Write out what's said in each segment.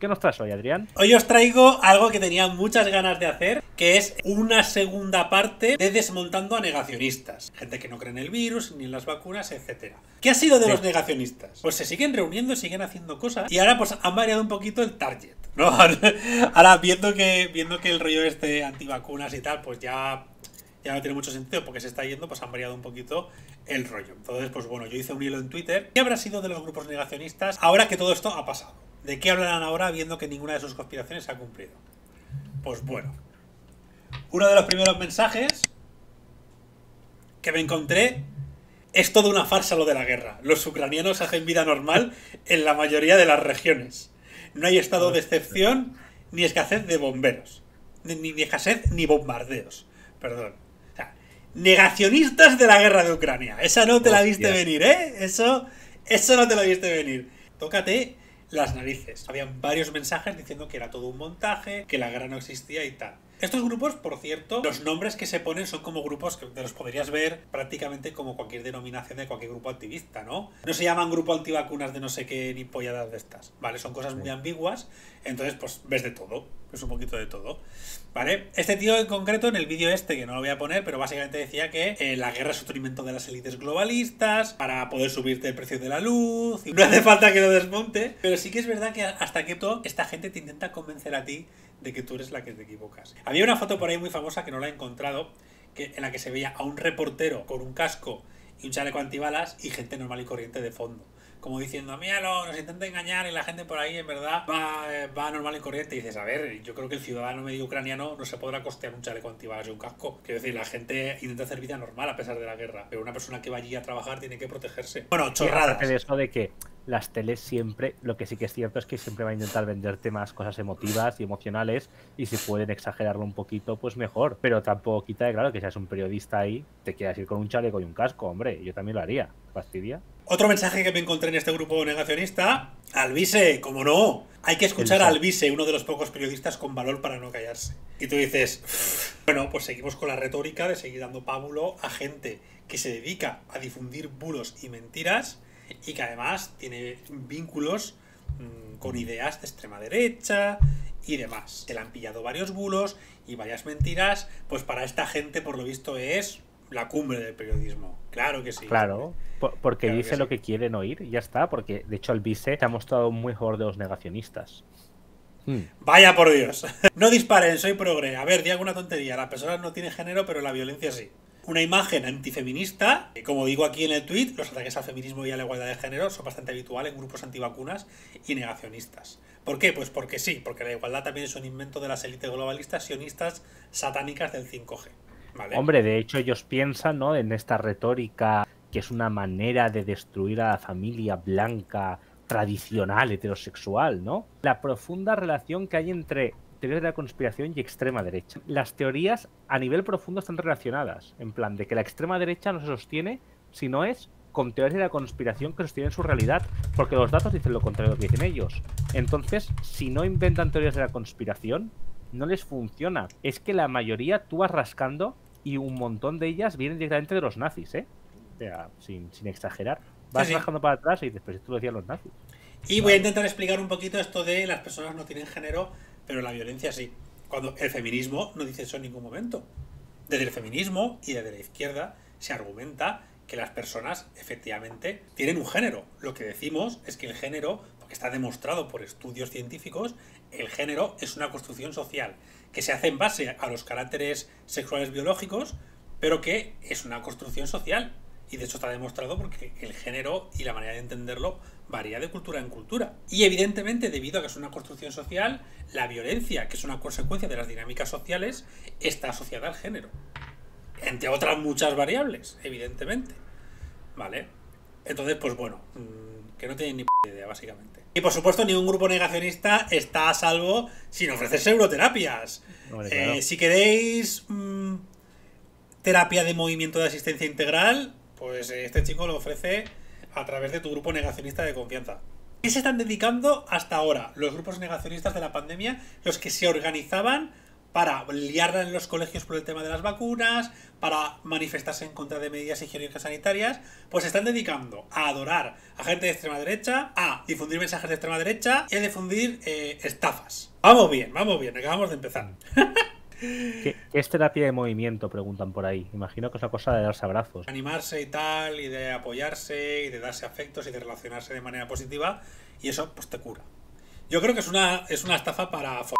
¿Qué nos traes hoy, Adrián? Hoy os traigo algo que tenía muchas ganas de hacer, que es una segunda parte de Desmontando a Negacionistas. Gente que no cree en el virus, ni en las vacunas, etc. ¿Qué ha sido de los negacionistas? Pues se siguen reuniendo, siguen haciendo cosas, y ahora pues han variado un poquito el target, ¿no? Ahora viendo que el rollo este antivacunas y tal, pues ya no tiene mucho sentido porque se está yendo, pues han variado un poquito el rollo. Entonces, pues bueno, yo hice un hilo en Twitter. ¿Qué habrá sido de los grupos negacionistas ahora que todo esto ha pasado? ¿De qué hablarán ahora viendo que ninguna de sus conspiraciones se ha cumplido? Pues bueno, uno de los primeros mensajes que me encontré es toda una farsa lo de la guerra. Los ucranianos hacen vida normal en la mayoría de las regiones. No hay estado de excepción ni escasez de bomberos. Ni escasez ni bombardeos. Perdón. O sea, negacionistas de la guerra de Ucrania. Esa no te la viste venir, ¿eh? Eso no te la viste venir. Tócate las narices. Habían varios mensajes diciendo que era todo un montaje, que la guerra no existía y tal. Estos grupos, por cierto, los nombres que se ponen son como grupos que te los podrías ver prácticamente como cualquier denominación de cualquier grupo activista, ¿no? No se llaman grupo antivacunas de no sé qué ni polladas de estas, ¿vale? Son cosas muy ambiguas, entonces pues ves de todo, ves un poquito de todo, ¿vale? Este tío en concreto, en el vídeo este, que no lo voy a poner, pero básicamente decía que la guerra es otro invento de las élites globalistas para poder subirte el precio de la luz, y no hace falta que lo desmonte, pero sí que es verdad que hasta que todo esta gente te intenta convencer a ti de que tú eres la que te equivocas. Había una foto por ahí muy famosa que no la he encontrado, en la que se veía a un reportero con un casco y un chaleco antibalas y gente normal y corriente de fondo. Como diciendo, míralo, nos intenta engañar y la gente por ahí en verdad va normal y corriente. Y dices, a ver, yo creo que el ciudadano medio ucraniano no se podrá costear un chaleco antibalas y un casco. Quiero decir, la gente intenta hacer vida normal a pesar de la guerra, pero una persona que va allí a trabajar tiene que protegerse. Bueno, chorradas. ¿Qué es eso de que las teles siempre, lo que sí que es cierto es que siempre va a intentar venderte más cosas emotivas y emocionales, y si pueden exagerarlo un poquito, pues mejor, pero tampoco quita de claro que seas un periodista ahí, te quieras ir con un chaleco y un casco, hombre, yo también lo haría, fastidia. Otro mensaje que me encontré en este grupo negacionista, Alvise, como no, hay que escuchar a Alvise, uno de los pocos periodistas con valor para no callarse. Y tú dices, bueno, pues seguimos con la retórica de seguir dando pábulo a gente que se dedica a difundir bulos y mentiras, y que además tiene vínculos con ideas de extrema derecha y demás. Se le han pillado varios bulos y varias mentiras, pues para esta gente por lo visto es la cumbre del periodismo. Claro que sí. Claro, porque claro dice lo que quieren oír y ya está, porque de hecho Alvise se ha mostrado muy mejor de los negacionistas. Vaya por Dios. No disparen, soy progre. A ver, di alguna tontería. Las personas no tienen género, pero la violencia sí. Una imagen antifeminista, que como digo aquí en el tweet, los ataques al feminismo y a la igualdad de género son bastante habituales en grupos antivacunas y negacionistas. ¿Por qué? Pues porque sí, porque la igualdad también es un invento de las élites globalistas, sionistas, satánicas del 5G. ¿Vale? Hombre, de hecho ellos piensan, ¿no?, en esta retórica que es una manera de destruir a la familia blanca tradicional heterosexual, ¿no? La profunda relación que hay entre teorías de la conspiración y extrema derecha. Las teorías a nivel profundo están relacionadas, en plan de que la extrema derecha no se sostiene si no es con teorías de la conspiración que sostienen su realidad, porque los datos dicen lo contrario de lo que dicen ellos. Entonces, si no inventan teorías de la conspiración, no les funciona. Es que la mayoría tú vas rascando y un montón de ellas vienen directamente de los nazis, ¿eh? O sea, sin exagerar. Vas rascando para atrás y después tú lo decías los nazis. Y voy a intentar explicar un poquito esto de las personas no tienen género, pero la violencia sí. Cuando el feminismo no dice eso en ningún momento. Desde el feminismo y desde la izquierda se argumenta que las personas efectivamente tienen un género. Lo que decimos es que el género, porque está demostrado por estudios científicos, el género es una construcción social que se hace en base a los caracteres sexuales biológicos, pero que es una construcción social. Y de hecho está demostrado porque el género y la manera de entenderlo varía de cultura en cultura. Y evidentemente, debido a que es una construcción social, la violencia, que es una consecuencia de las dinámicas sociales, está asociada al género. Entre otras muchas variables, evidentemente. ¿Vale? Entonces, pues bueno, que no tienen ni p*** idea, básicamente. Y por supuesto, ningún grupo negacionista está a salvo sin ofrecerse euroterapias. Vale, claro. Si queréis terapia de movimiento de asistencia integral, pues este chico lo ofrece a través de tu grupo negacionista de confianza. ¿Qué se están dedicando hasta ahora? Los grupos negacionistas de la pandemia, los que se organizaban para liarla en los colegios por el tema de las vacunas, para manifestarse en contra de medidas higiénicas sanitarias, pues se están dedicando a adorar a gente de extrema derecha, a difundir mensajes de extrema derecha y a difundir estafas. Vamos bien, acabamos de empezar. ¿Qué es terapia de movimiento? Preguntan por ahí. Imagino que es la cosa de darse abrazos. Animarse y tal, y de apoyarse, y de darse afectos, y de relacionarse de manera positiva, y eso pues te cura. Yo creo que es una estafa para follar.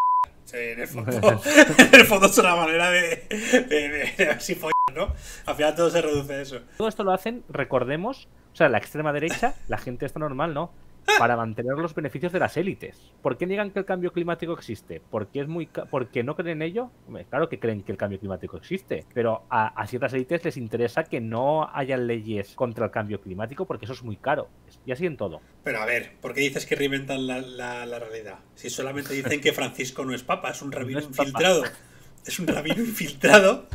En el fondo es una manera de así follar, ¿no? Al final todo se reduce a eso. Todo esto lo hacen, recordemos, o sea, la extrema derecha, la gente está normal, ¿no? Para mantener los beneficios de las élites. ¿Por qué niegan que el cambio climático existe? ¿Porque no creen en ello? Hombre, claro que creen que el cambio climático existe, pero a ciertas élites les interesa que no haya leyes contra el cambio climático porque eso es muy caro. Y así en todo. Pero a ver, ¿por qué dices que reinventan la realidad? Si solamente dicen que Francisco no es papa, es un rabino infiltrado. Es un rabino infiltrado.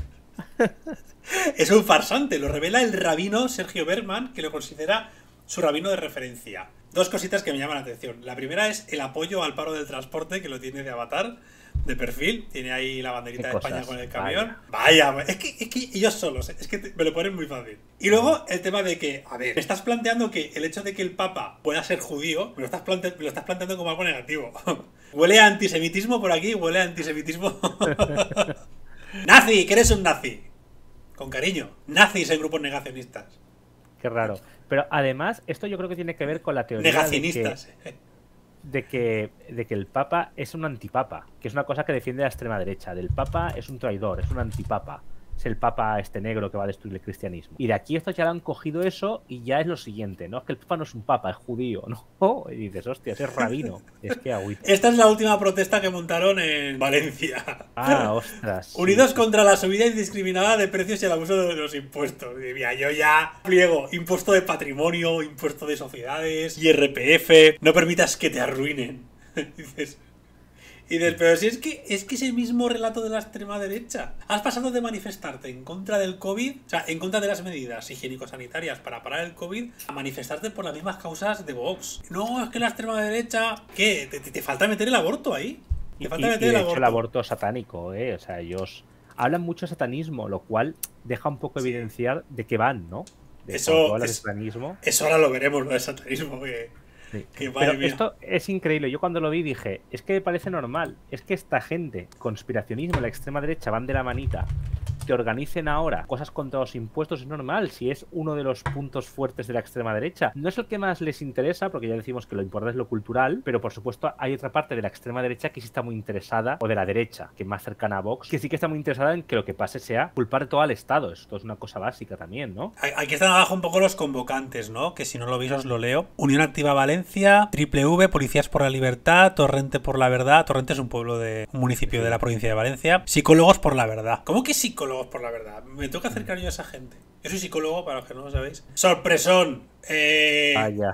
Es un farsante. Lo revela el rabino Sergio Berman, que lo considera su rabino de referencia. Dos cositas que me llaman la atención. La primera es el apoyo al paro del transporte, que lo tiene de avatar, de perfil. Tiene ahí la banderita de España con el camión. Vaya, es que ellos solos, es que me lo ponen muy fácil. Y luego el tema de que, a ver, me estás planteando que el hecho de que el Papa pueda ser judío, me lo estás planteando como algo negativo. Huele a antisemitismo por aquí, huele a antisemitismo. ¡Nazi! ¡Que eres un nazi! Con cariño. Nazis en grupos negacionistas. Qué raro. Pero además, esto yo creo que tiene que ver con la teoría de que el Papa es un antipapa, que es una cosa que defiende la extrema derecha. Del Papa es un traidor, es un antipapa. Es el Papa este negro que va a destruir el cristianismo. Y de aquí estos ya lo han cogido eso y ya es lo siguiente, ¿no? Es que el Papa no es un papa, es judío, ¿no? Y dices, hostia, es rabino. Es que agüita. Esta es la última protesta que montaron en Valencia. Ah, ostras. Sí. Unidos contra la subida indiscriminada de precios y el abuso de los impuestos. Y mira, yo ya pliego. Impuesto de patrimonio, impuesto de sociedades, IRPF. No permitas que te arruinen. Dices... Y del, pero si es que ese mismo relato de la extrema derecha. Has pasado de manifestarte en contra del COVID, o sea, en contra de las medidas higiénico-sanitarias para parar el COVID, a manifestarte por las mismas causas de Vox. No, es que la extrema derecha... ¿Qué? ¿Te falta meter el aborto ahí? Te falta meter el aborto. De hecho, el aborto satánico, ¿eh? O sea, ellos hablan mucho de satanismo, lo cual deja un poco evidenciar de que van, ¿no? De eso, eso ahora lo veremos, lo del satanismo, que... Sí. Pero esto es increíble. Yo cuando lo vi dije, es que me parece normal. Es que esta gente, conspiracionismo, la extrema derecha, van de la manita. Que organicen ahora cosas contra los impuestos es normal. Si es uno de los puntos fuertes de la extrema derecha. No es el que más les interesa, porque ya decimos que lo importante es lo cultural. Pero por supuesto hay otra parte de la extrema derecha que sí está muy interesada, o de la derecha, que más cercana a Vox, que sí que está muy interesada en que lo que pase sea culpar todo al Estado. Esto es una cosa básica también, ¿no? Aquí están abajo un poco los convocantes, ¿no? Que si no lo veis os lo leo. Unión Activa Valencia, Triple V, Policías por la Libertad, Torrente por la Verdad. Torrente es un pueblo de un municipio de la provincia de Valencia. Psicólogos por la Verdad. ¿Cómo que psicólogos por la verdad? Me toca acercar yo a esa gente. Yo soy psicólogo, para los que no lo sabéis. ¡Sorpresón!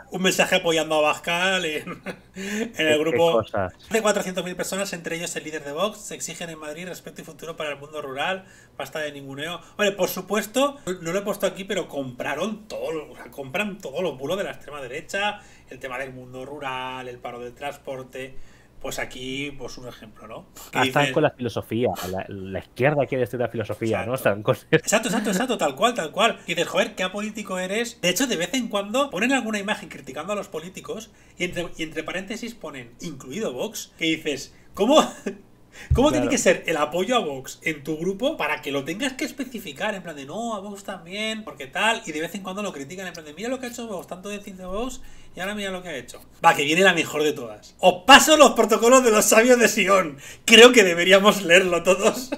Un mensaje apoyando a Abascal en el grupo. Más de 400.000 personas, entre ellos el líder de Vox, se exigen en Madrid respeto y futuro para el mundo rural. Basta de ninguneo. Vale, por supuesto, no lo he puesto aquí, pero compraron todo. O sea, compran todos los bulos de la extrema derecha. El tema del mundo rural, el paro del transporte... Pues aquí, pues un ejemplo, ¿no? Están con la filosofía. La izquierda quiere estudiar filosofía, exacto. ¿No? Están con... Exacto, tal cual, tal cual. Y dices, joder, qué apolítico eres. De hecho, de vez en cuando ponen alguna imagen criticando a los políticos y entre paréntesis ponen, incluido Vox, que dices, ¿Cómo claro. Tiene que ser el apoyo a Vox en tu grupo para que lo tengas que especificar? En plan de, no, a Vox también, porque tal. Y de vez en cuando lo critican, en plan de, mira lo que ha hecho Vox, tanto decir de Vox, y ahora mira lo que ha hecho. Va, que viene la mejor de todas. Os paso los protocolos de los sabios de Sion. Creo que deberíamos leerlo todos.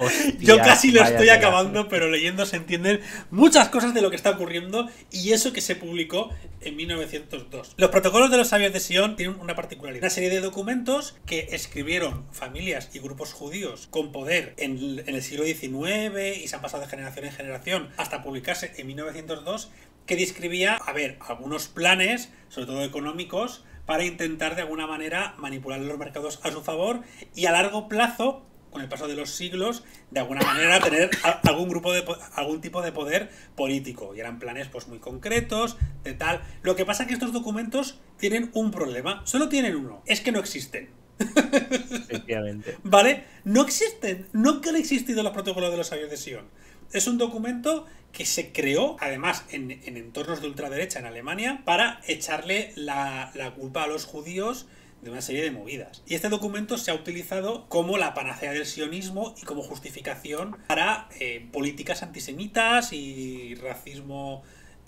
Hostia, yo casi lo estoy acabando, pero leyendo se entienden muchas cosas de lo que está ocurriendo y eso que se publicó en 1902. Los protocolos de los sabios de Sion tienen una particularidad. Una serie de documentos que escribieron familias y grupos judíos con poder en el siglo XIX y se han pasado de generación en generación hasta publicarse en 1902, que describía, a ver, algunos planes, sobre todo económicos, para intentar de alguna manera manipular los mercados a su favor y a largo plazo, con el paso de los siglos, de alguna manera tener algún tipo de poder político. Y eran planes pues muy concretos, de tal. Lo que pasa es que estos documentos tienen un problema. Solo tienen uno. Es que no existen. Efectivamente. ¿Vale? No existen, nunca han existido los protocolos de los sabios de Sion. Es un documento que se creó, además, en entornos de ultraderecha en Alemania, para echarle la culpa a los judíos de una serie de movidas. Y este documento se ha utilizado como la panacea del sionismo y como justificación para políticas antisemitas y racismo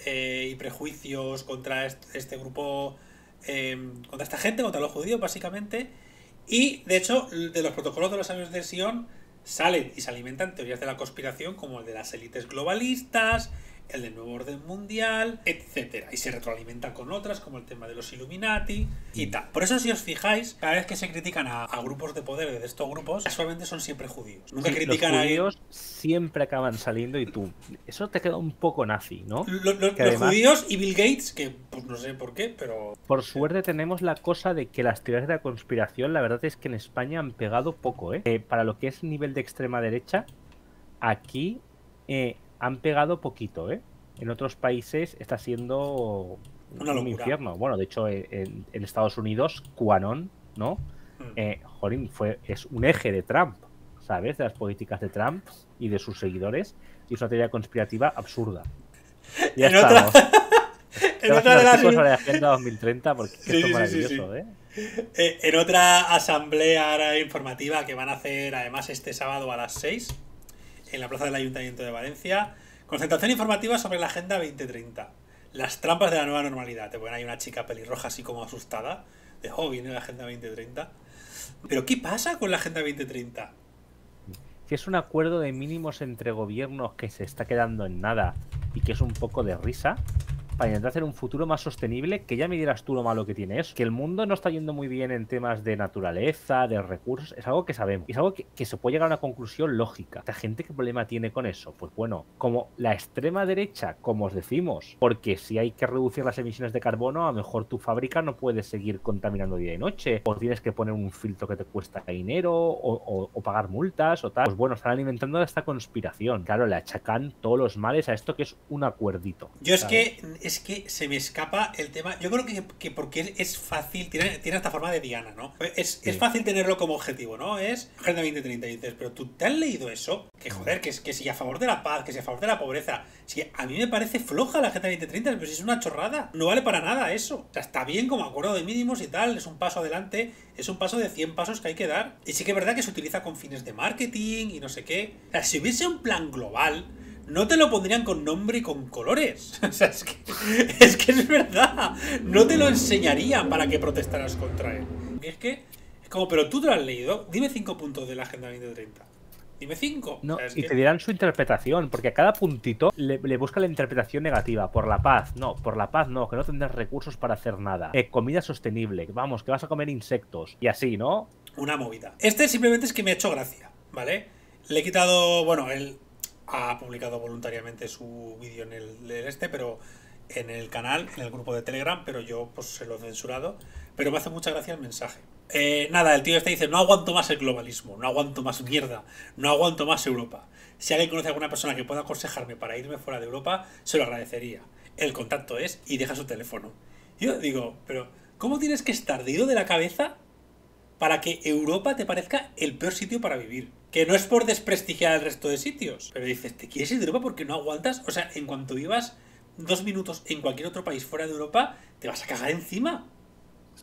y prejuicios contra este grupo, contra esta gente, contra los judíos, básicamente. Y, de hecho, de los protocolos de los sabios de Sion salen y se alimentan teorías de la conspiración como el de las élites globalistas, el del nuevo orden mundial, etcétera. Y se retroalimentan con otras como el tema de los Illuminati y tal. Por eso, si os fijáis, cada vez que se critican a grupos de poder de estos grupos, casualmente son siempre judíos. Nunca critican a ellos. Siempre acaban saliendo y tú. Eso te queda un poco nazi, ¿no? Los judíos y Bill Gates, que pues no sé por qué, pero... Por suerte tenemos la cosa de que las teorías de la conspiración, la verdad es que en España han pegado poco, ¿eh? Para lo que es nivel de extrema derecha, aquí... han pegado poquito, ¿eh? En otros países está siendo un infierno. Bueno, de hecho, en Estados Unidos, QAnon, ¿no? Jolín, es un eje de Trump, ¿sabes? De las políticas de Trump y de sus seguidores. Y es una teoría conspirativa absurda. Ya estamos. En otra de las... la Agenda 2030, porque sí, esto es maravilloso, sí. ¿Eh? En otra asamblea informativa que van a hacer, además, este sábado a las 6... en la plaza del Ayuntamiento de Valencia, concentración informativa sobre la Agenda 2030, las trampas de la nueva normalidad. Te ponen ahí una chica pelirroja así como asustada, de oh, viene la Agenda 2030. ¿Pero qué pasa con la Agenda 2030? Que es un acuerdo de mínimos entre gobiernos que se está quedando en nada y que es un poco de risa, para intentar hacer un futuro más sostenible, que ya me dirás tú lo malo que tiene eso. Que el mundo no está yendo muy bien en temas de naturaleza, de recursos, es algo que sabemos. Es algo que se puede llegar a una conclusión lógica. ¿Esta gente qué problema tiene con eso? Pues bueno, como la extrema derecha, como os decimos, porque si hay que reducir las emisiones de carbono, a lo mejor tu fábrica no puede seguir contaminando día y noche, o tienes que poner un filtro que te cuesta dinero, o pagar multas, o tal. Pues bueno, están alimentando esta conspiración. Claro, le achacan todos los males a esto que es un acuerdito. Yo ¿sabes? Es que se me escapa el tema. Yo creo que porque es fácil, tiene esta forma de diana, ¿no? Es fácil tenerlo como objetivo, ¿no? Es Agenda 2030 y dices, pero tú te has leído eso, que joder, que si a favor de la paz, que si a favor de la pobreza, si a mí me parece floja la Agenda 2030, pero si es una chorrada, no vale para nada eso. O sea, está bien como acuerdo de mínimos y tal, es un paso adelante, es un paso de 100 pasos que hay que dar. Y sí que es verdad que se utiliza con fines de marketing y no sé qué. O sea, si hubiese un plan global, no te lo pondrían con nombre y con colores. O sea, es que es verdad. No te lo enseñarían para que protestaras contra él. Y es como, pero tú te lo has leído. Dime 5 puntos de la Agenda 2030. Dime 5. No, o sea, y te dirán su interpretación, porque a cada puntito le busca la interpretación negativa. Por la paz, no. Por la paz, no. Que no tendrás recursos para hacer nada. Comida sostenible. Vamos, que vas a comer insectos. Y así, ¿no? Una movida. Este simplemente es que me ha hecho gracia, ¿vale? Le he quitado, bueno, el... ha publicado voluntariamente su vídeo en pero en el canal, en el grupo de Telegram, pero yo pues se lo he censurado, pero me hace mucha gracia el mensaje. Nada, el tío este dice, no aguanto más el globalismo, no aguanto más mierda, no aguanto más Europa. Si alguien conoce a alguna persona que pueda aconsejarme para irme fuera de Europa, se lo agradecería. El contacto es, y deja su teléfono. Yo digo, pero ¿cómo tienes que estar ido de la cabeza para que Europa te parezca el peor sitio para vivir? Que no es por desprestigiar el resto de sitios, pero dices, ¿te quieres ir de Europa porque no aguantas? O sea, en cuanto vivas 2 minutos en cualquier otro país fuera de Europa, te vas a cagar encima.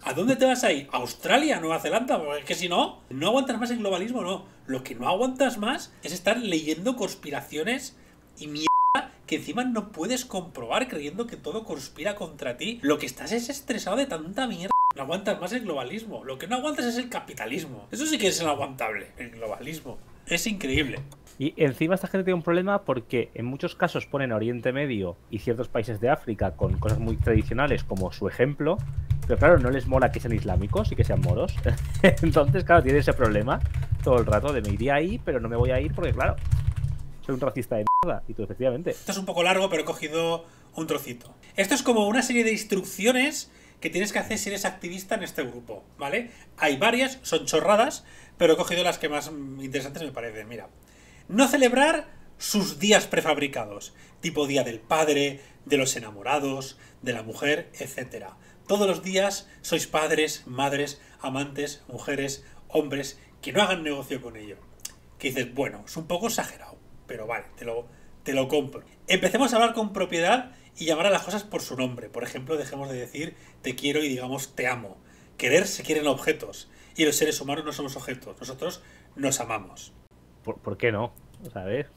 ¿A dónde te vas a ir? ¿A Australia, Nueva Zelanda? Porque es que si no, no aguantas más el globalismo, no. Lo que no aguantas más es estar leyendo conspiraciones y mierda que encima no puedes comprobar creyendo que todo conspira contra ti. Lo que estás es estresado de tanta mierda. No aguantas más el globalismo. Lo que no aguantas es el capitalismo. Eso sí que es inaguantable, el globalismo. Es increíble. Y encima esta gente tiene un problema porque en muchos casos ponen a Oriente Medio y ciertos países de África con cosas muy tradicionales como su ejemplo, pero claro, no les mola que sean islámicos y que sean moros. Entonces, claro, tiene ese problema todo el rato de me iría ahí, pero no me voy a ir porque, claro, soy un racista de mierda. Y tú, efectivamente. Esto es un poco largo, pero he cogido un trocito. Esto es como una serie de instrucciones que tienes que hacer si eres activista en este grupo, ¿vale? Hay varias, son chorradas, pero he cogido las que más interesantes me parecen. Mira, no celebrar sus días prefabricados, tipo Día del Padre, de los Enamorados, de la Mujer, etc. Todos los días sois padres, madres, amantes, mujeres, hombres, que no hagan negocio con ello. Que dices, bueno, es un poco exagerado, pero vale, te lo compro. Empecemos a hablar con propiedad y llamar a las cosas por su nombre. Por ejemplo, dejemos de decir te quiero y digamos te amo. Querer se quieren objetos. Y los seres humanos no somos objetos. Nosotros nos amamos. ¿Por qué no? ¿Sabes?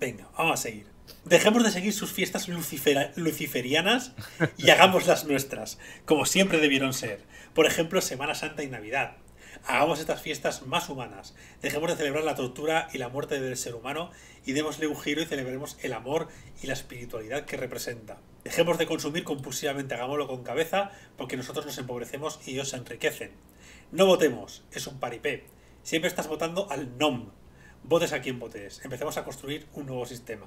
Venga, vamos a seguir. Dejemos de seguir sus fiestas luciferianas y hagamos las nuestras, como siempre debieron ser. Por ejemplo, Semana Santa y Navidad. Hagamos estas fiestas más humanas. Dejemos de celebrar la tortura y la muerte del ser humano y démosle un giro y celebremos el amor y la espiritualidad que representa. Dejemos de consumir compulsivamente, hagámoslo con cabeza, porque nosotros nos empobrecemos y ellos se enriquecen. No votemos, es un paripé. Siempre estás votando al NOM. Votes a quien votes. Empecemos a construir un nuevo sistema.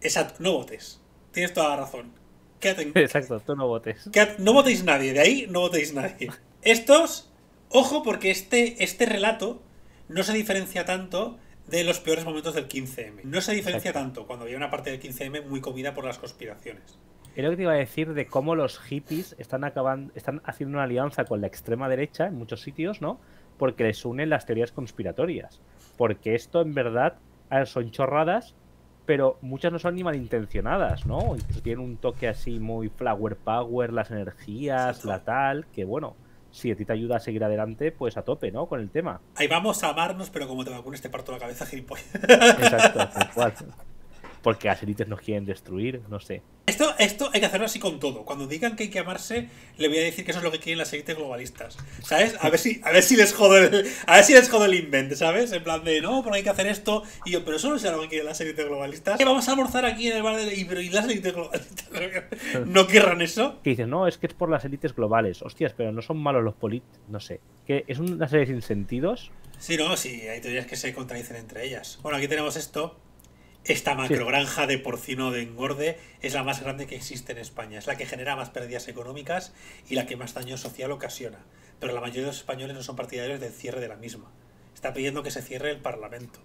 Exacto, no votes. Tienes toda la razón. Exacto, tú no votes. No votéis nadie, de ahí no votéis nadie. Estos... Ojo, porque este relato no se diferencia tanto de los peores momentos del 15M. No se diferencia tanto cuando había una parte del 15M muy comida por las conspiraciones. Era lo que te iba a decir de cómo los hippies están haciendo una alianza con la extrema derecha en muchos sitios, ¿no? Porque les unen las teorías conspiratorias. Porque esto, en verdad, son chorradas, pero muchas no son ni malintencionadas, ¿no? Incluso tienen un toque así muy flower power, las energías, sí, la tal, que bueno... Si a ti te ayuda a seguir adelante, pues a tope, ¿no? Con el tema. Ahí vamos a amarnos, pero como te vacunes te parto la cabeza, gilipollas. Exacto, igual. Porque las élites nos quieren destruir, no sé. Esto hay que hacerlo así con todo. Cuando digan que hay que amarse, le voy a decir que eso es lo que quieren las élites globalistas. ¿Sabes? A ver si les jodo el invento, ¿sabes? En plan de, no, pero hay que hacer esto. Y yo, pero eso no será lo que quieren las élites globalistas. ¿Qué vamos a almorzar aquí en el bar de... ¿Y las élites globalistas no querrán eso? Que dicen, no, es que es por las élites globales. Hostias, pero no son malos los políticos, no sé. Que es una serie de sinsentidos. Sí, no, sí, hay teorías que se contradicen entre ellas. Bueno, aquí tenemos esto. Esta macrogranja de porcino de engorde es la más grande que existe en España. Es la que genera más pérdidas económicas y la que más daño social ocasiona. Pero la mayoría de los españoles no son partidarios del cierre de la misma. Está pidiendo que se cierre el Parlamento.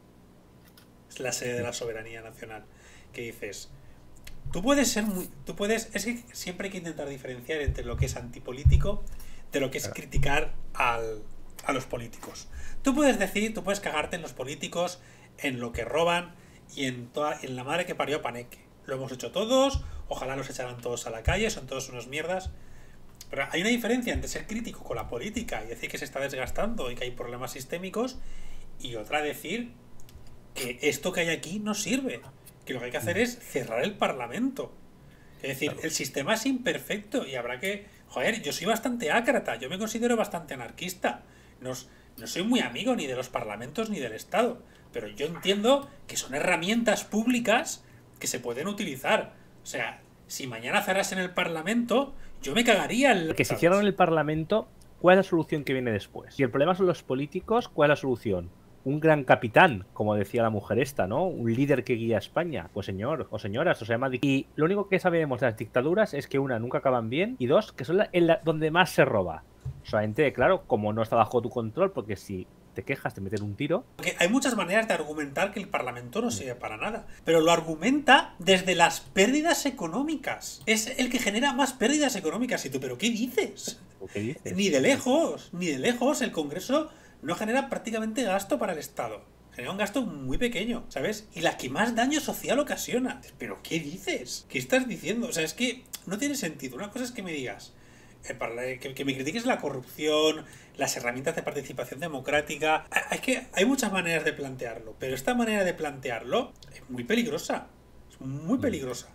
Es la sede de la soberanía nacional. Que dices, es que siempre hay que intentar diferenciar entre lo que es antipolítico de lo que es criticar a los políticos. Tú puedes cagarte en los políticos, en lo que roban... Y en la madre que parió a Paneque. Lo hemos hecho todos, ojalá los echaran todos a la calle, son todos unos mierdas. Pero hay una diferencia entre ser crítico con la política y decir que se está desgastando y que hay problemas sistémicos, y otra decir que esto que hay aquí no sirve, que lo que hay que hacer es cerrar el Parlamento. Es decir, el sistema es imperfecto y habrá que... Joder, yo soy bastante ácrata, yo me considero bastante anarquista. No soy muy amigo ni de los parlamentos ni del Estado. Pero yo entiendo que son herramientas públicas que se pueden utilizar. O sea, si mañana cerrasen el Parlamento, yo me cagaría en... Que si cierran el Parlamento, ¿cuál es la solución que viene después? Si el problema son los políticos, ¿cuál es la solución? Un gran capitán, como decía la mujer esta, ¿no? Un líder que guía a España. Pues señor o señora, eso se llama... Y lo único que sabemos de las dictaduras es que una, nunca acaban bien, y dos, que son donde más se roba. Solamente, claro, como no está bajo tu control, porque si... te quejas, te meten un tiro. Porque hay muchas maneras de argumentar que el Parlamento no sirve para nada, pero lo argumenta desde las pérdidas económicas. Es el que genera más pérdidas económicas. Y tú, ¿pero qué dices? ¿Qué dices? Ni de lejos el Congreso no genera prácticamente gasto para el Estado. Genera un gasto muy pequeño, ¿sabes? Y la que más daño social ocasiona. ¿Pero qué dices? ¿Qué estás diciendo? O sea, es que no tiene sentido. Una cosa es que me digas que me critiques la corrupción, las herramientas de participación democrática. Es que hay muchas maneras de plantearlo, pero esta manera de plantearlo es muy peligrosa. Es muy peligrosa.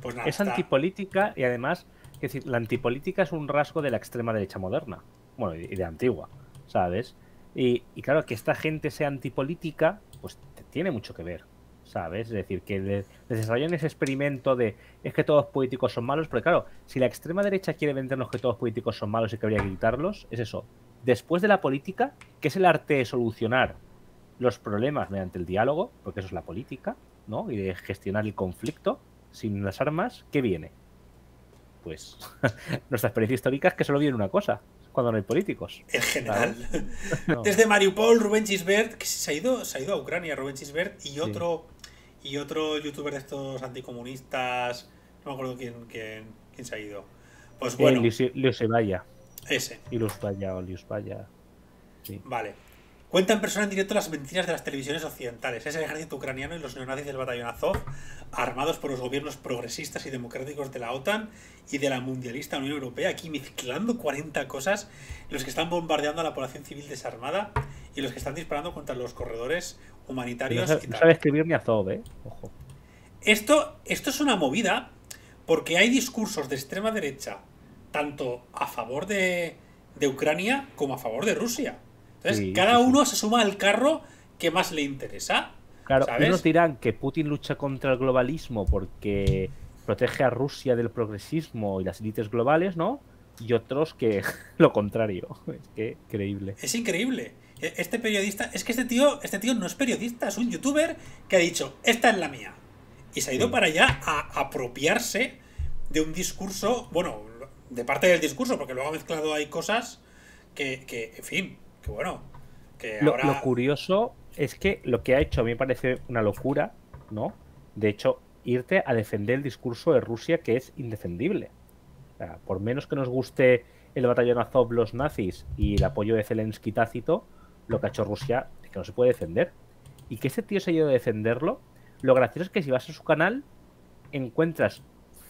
Pues nada, es antipolítica, y además, es decir, la antipolítica es un rasgo de la extrema derecha moderna. Bueno, y de antigua, ¿sabes? Y claro, que esta gente sea antipolítica, pues tiene mucho que ver, ¿sabes? Es decir, que les desarrollan ese experimento de es que todos los políticos son malos, pero claro, si la extrema derecha quiere vendernos que todos los políticos son malos y que habría que quitarlos, es eso. Después de la política, que es el arte de solucionar los problemas mediante el diálogo, porque eso es la política, ¿no? Y de gestionar el conflicto sin las armas, ¿qué viene? Pues nuestra experiencia histórica es que solo viene una cosa, cuando no hay políticos. El general. No. Desde Mariupol, Rubén Gisbert, que se ha ido a Ucrania, Rubén Gisbert, y otro... Sí. Y otro youtuber de estos anticomunistas, no me acuerdo quién se ha ido. Pues bueno. Luz Paya. Ese. Y Luz Paya o Luz Paya. Sí. Vale. Cuentan personas en directo las mentiras de las televisiones occidentales. Es el ejército ucraniano y los neonazis del batallón Azov, armados por los gobiernos progresistas y democráticos de la OTAN y de la mundialista Unión Europea, aquí mezclando 40 cosas, los que están bombardeando a la población civil desarmada y los que están disparando contra los corredores humanitarios. No sabe escribir ni Azov, ¿eh? Ojo. Esto es una movida porque hay discursos de extrema derecha tanto a favor de Ucrania como a favor de Rusia. Entonces, sí, cada uno se suma al carro que más le interesa. Claro, ¿sabes? Unos dirán que Putin lucha contra el globalismo porque protege a Rusia del progresismo y las élites globales, ¿no? Y otros que lo contrario. Es que increíble. Es increíble. Este periodista, es que este tío no es periodista, es un youtuber que ha dicho, esta es la mía. Y se ha ido para allá a apropiarse de un discurso, bueno, de parte del discurso, porque luego ha mezclado ahí cosas que en fin... Que bueno, que ahora... lo curioso es que lo que ha hecho a mí me parece una locura, ¿no? De hecho, irte a defender el discurso de Rusia que es indefendible. O sea, por menos que nos guste el batallón Azov, los nazis y el apoyo de Zelensky tácito, lo que ha hecho Rusia es que no se puede defender. Y que este tío se ha ido a defenderlo. Lo gracioso es que si vas a su canal encuentras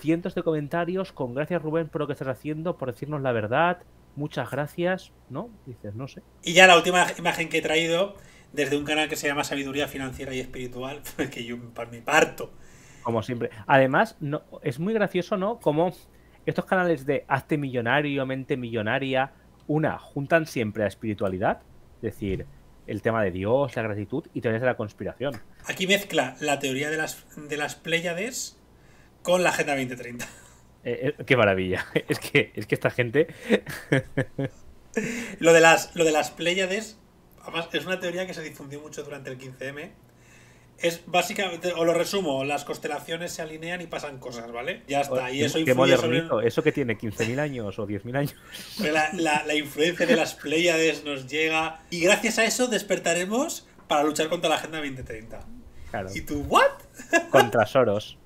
cientos de comentarios con gracias Rubén por lo que estás haciendo, por decirnos la verdad... Muchas gracias, ¿no? Dices, no sé. Y ya la última imagen que he traído desde un canal que se llama Sabiduría Financiera y Espiritual, que yo me parto. Como siempre. Además, no, es muy gracioso, ¿no? Como estos canales de hazte millonario, mente millonaria, una, juntan siempre la espiritualidad, es decir, el tema de Dios, la gratitud y teorías de la conspiración. Aquí mezcla la teoría de las Pléyades con la Agenda 2030. Qué maravilla. Es que esta gente... lo de las Pléyades, además, es una teoría que se difundió mucho durante el 15M. Es básicamente, o lo resumo, las constelaciones se alinean y pasan cosas, ¿vale? Ya está. Y eso influye sobre... ¿Eso que tiene? ¿15.000 años o 10.000 años? La influencia de las Pléyades nos llega. Y gracias a eso despertaremos para luchar contra la Agenda 2030. Claro. ¿Y tú, what? Contra Soros.